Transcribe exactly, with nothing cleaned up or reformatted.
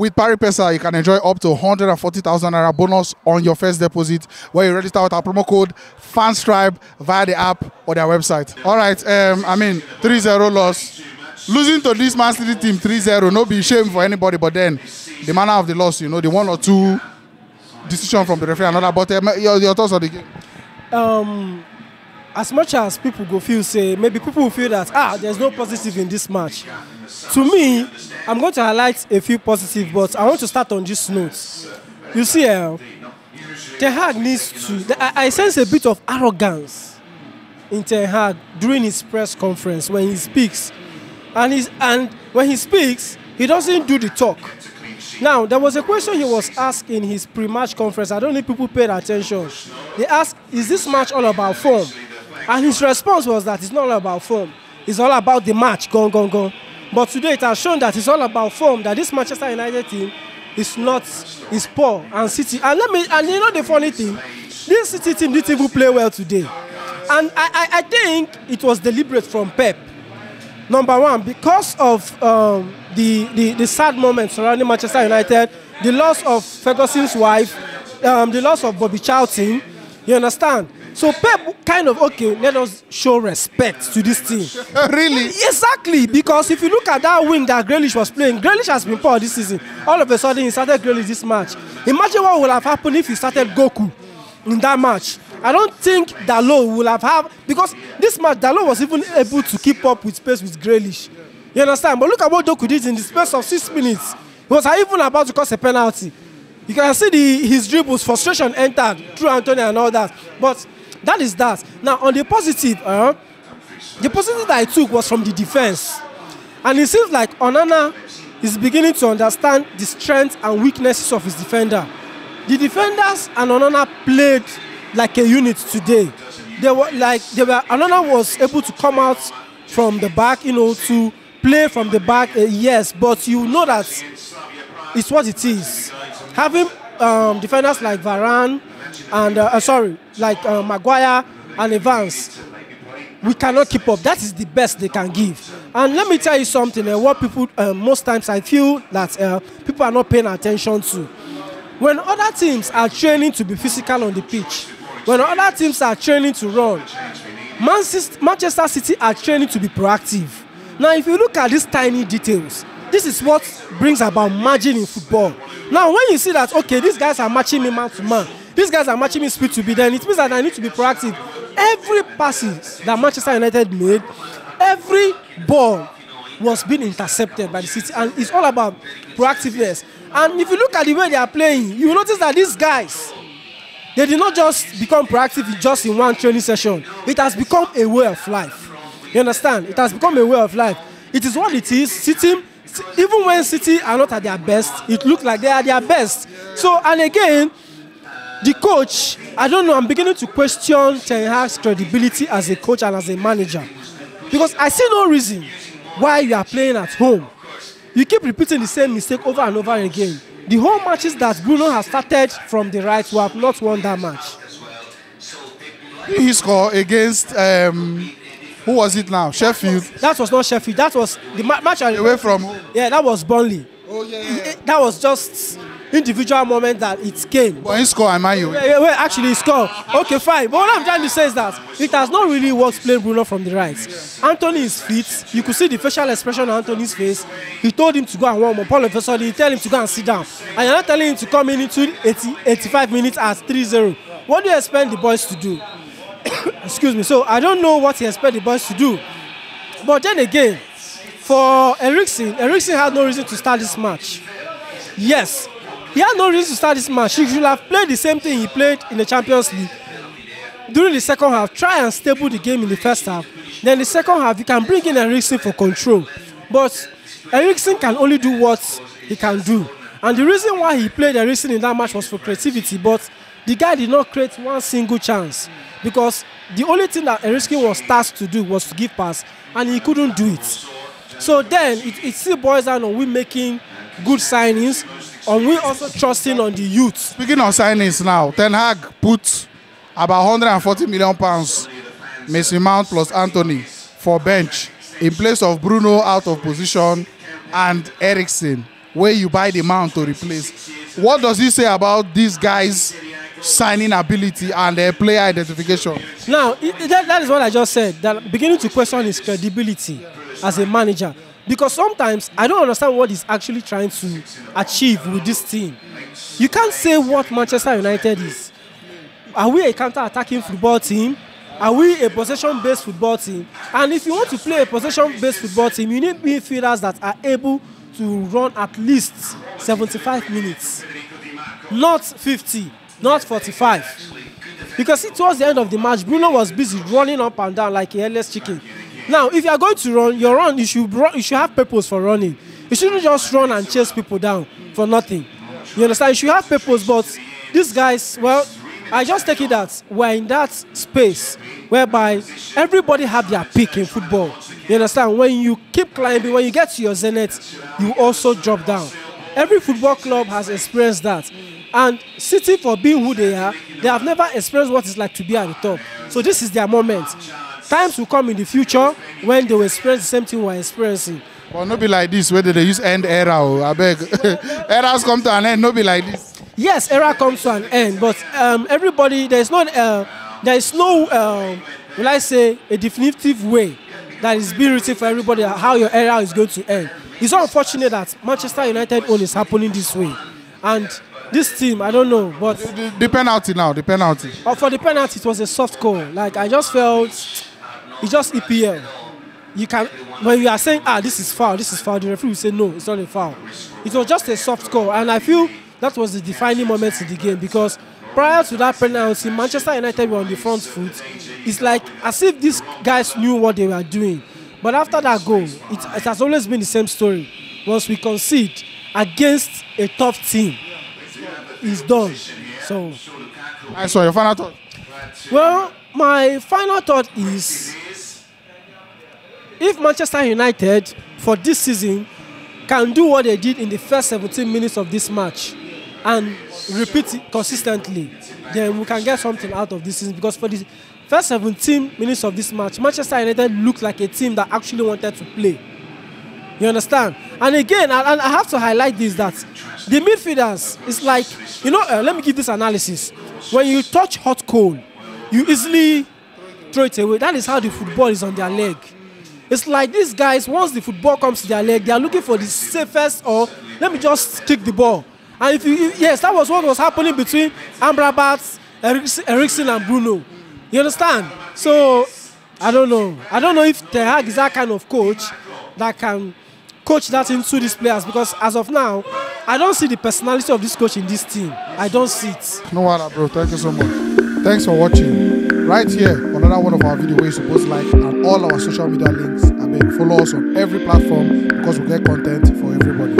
With Paripesa, you can enjoy up to one hundred forty thousand naira bonus on your first deposit where you register with our promo code FANSCRIBE via the app or their website. All right, um, I mean, three zero loss. Losing to this Man City team three zero, no be shame for anybody, but then the manner of the loss, you know, the one or two decision from the referee and all that. But uh, your, your thoughts on the game? Um, as much as people go feel, say, maybe people will feel that, ah, there's no positive in this match. To me, I'm going to highlight a few positives, but I want to start on this note. You see, uh, Ten Hag needs to, I, I sense a bit of arrogance in Ten Hag during his press conference when he speaks. And, he's, and when he speaks, he doesn't do the talk. Now, there was a question he was asked in his pre-match conference. I don't think people paid attention. They asked, is this match all about form? And his response was that it's not all about form. It's all about the match, gone, gone, gone. But today it has shown that it's all about form, that this Manchester United team is not, is poor, and City. And let me, and you know the funny thing, this City team didn't even play well today. And I, I, I think it was deliberate from Pep. Number one, because of um, the, the, the sad moments surrounding Manchester United, the loss of Ferguson's wife, um, the loss of Bobby Charlton, you understand? So Pep kind of, okay, let us show respect to this team. Really? Exactly, because if you look at that wing that Grealish was playing, Grealish has been poor this season. All of a sudden, he started Grealish this match. Imagine what would have happened if he started Goku in that match. I don't think Dalot will have had, because this match, Dalot was even able to keep up with space with Grealish. You understand? But look at what Goku did in the space of six minutes. He was even about to cause a penalty. You can see the, his dribbles, frustration entered through Antonio and all that. But that is that. Now, on the positive, uh, the positive that I took was from the defense. And it seems like Onana is beginning to understand the strengths and weaknesses of his defender. The defenders and Onana played like a unit today. They were like, they were, Onana was able to come out from the back, you know, to play from the back, uh, yes, but you know that it's what it is. Having um, defenders like Varane and, uh, uh, sorry, like uh, Maguire and Evans, we cannot keep up. That is the best they can give. And let me tell you something, uh, what people, uh, most times I feel that uh, people are not paying attention to. When other teams are training to be physical on the pitch, when other teams are training to run, Manchester City are training to be proactive. Now, if you look at these tiny details, this is what brings about margin in football. Now, when you see that, okay, these guys are matching me man to man, these guys are matching me speed to be, then it means that I need to be proactive. Every pass that Manchester United made, every ball was being intercepted by the City, and it's all about proactiveness. And if you look at the way they are playing, you will notice that these guys, they did not just become proactive just in one training session. It has become a way of life. You understand? It has become a way of life. It is what it is. City, even when City are not at their best, it looks like they are at their best. So, and again, the coach, I don't know, I'm beginning to question Ten Hag's credibility as a coach and as a manager. Because I see no reason why you are playing at home. You keep repeating the same mistake over and over again. The whole matches that Bruno has started from the right will have not won that match. He scored against, um, who was it now? Sheffield. That was not Sheffield. That was the ma match. Away from home. Yeah, that was Burnley. Oh, yeah, yeah. It, it, that was just individual moment that it came. But he scored, am I you? Yeah, yeah, well, actually, he scored. Okay, fine. But what I'm trying to say is that it has not really worked playing Bruno from the right. Yeah. Anthony is fit. You could see the facial expression on Anthony's face. He told him to go and warm up. All of a sudden, he told him to go and sit down. And you're not telling him to come in into eighty, eighty-five minutes as three zero. What do you expect the boys to do? Excuse me. So I don't know what he expects the boys to do. But then again, for Eriksen, Eriksen had no reason to start this match. Yes. He had no reason to start this match. He should have played the same thing he played in the Champions League. During the second half, try and stable the game in the first half. Then the second half, you can bring in Eriksen for control. But Eriksen can only do what he can do. And the reason why he played Eriksen in that match was for creativity. But the guy did not create one single chance. Because the only thing that Eriksen was tasked to do was to give pass. And he couldn't do it. So then, it, it still boils down on we making good signings. And we also trusting on the youth. Speaking of signings now, Ten Hag put about one hundred forty million pounds, Mason Mount plus Anthony for bench in place of Bruno out of position and Eriksen. where you buy the Mount to replace. What does he say about these guys' signing ability and their player identification? Now, that, that is what I just said, that beginning to question his credibility as a manager. Because sometimes I don't understand what he's actually trying to achieve with this team. You can't say what Manchester United is. Are we a counter-attacking football team? Are we a possession-based football team? And if you want to play a possession-based football team, you need midfielders that are able to run at least seventy-five minutes. Not fifty, not forty-five. Because towards the end of the match, Bruno was busy running up and down like a headless chicken. Now, if you are going to run, your run, you should, run, you should have purpose for running. You shouldn't just run and chase people down for nothing. You understand? You should have purpose, but these guys, well, I just take it that we're in that space whereby everybody have their peak in football. You understand? When you keep climbing, when you get to your zenith, you also drop down. Every football club has experienced that. And City, for being who they are, they have never experienced what it's like to be at the top. So this is their moment. Times will come in the future when they will experience the same thing we're experiencing. Well, not be like this, whether they use end era or I beg. Eras come to an end, not be like this. Yes, era comes to an end, but um, everybody, there is no, uh, there is no, uh, will I say, a definitive way that is being written for everybody how your era is going to end. It's unfortunate that Manchester United own is happening this way, and this team, I don't know, but the, the, the penalty now, the penalty. Oh, for the penalty, it was a soft call. Like I just felt, it's just E P L. You can, when you are saying, ah, this is foul, this is foul, the referee will say no, it's not a foul. It was just a soft call, and I feel that was the defining moment in the game, because prior to that penalty, Manchester United were on the front foot. It's like as if these guys knew what they were doing. But after that goal, it, it has always been the same story. Once we concede against a tough team, it's done. So, I saw your final thought. Well, my final thought is, if Manchester United for this season can do what they did in the first seventeen minutes of this match and repeat it consistently, then we can get something out of this season. Because for the first seventeen minutes of this match, Manchester United looked like a team that actually wanted to play. You understand? And again, I, I have to highlight this, that the midfielders, it's like, you know, uh, let me give this analysis. When you touch hot coal, you easily throw it away. That is how the football is on their leg. It's like these guys, once the football comes to their leg, they are looking for the safest, or let me just kick the ball. And if you, yes, that was what was happening between Amrabat, Eriksen and Bruno. You understand? So, I don't know. I don't know if Ten Hag is that kind of coach that can coach that into these players, because as of now, I don't see the personality of this coach in this team. I don't see it. No matter, bro. Thank you so much. Thanks for watching. Right here, another one of our videos where you're supposed to like, and all our social media links. I mean, follow us on every platform because we get content for everybody.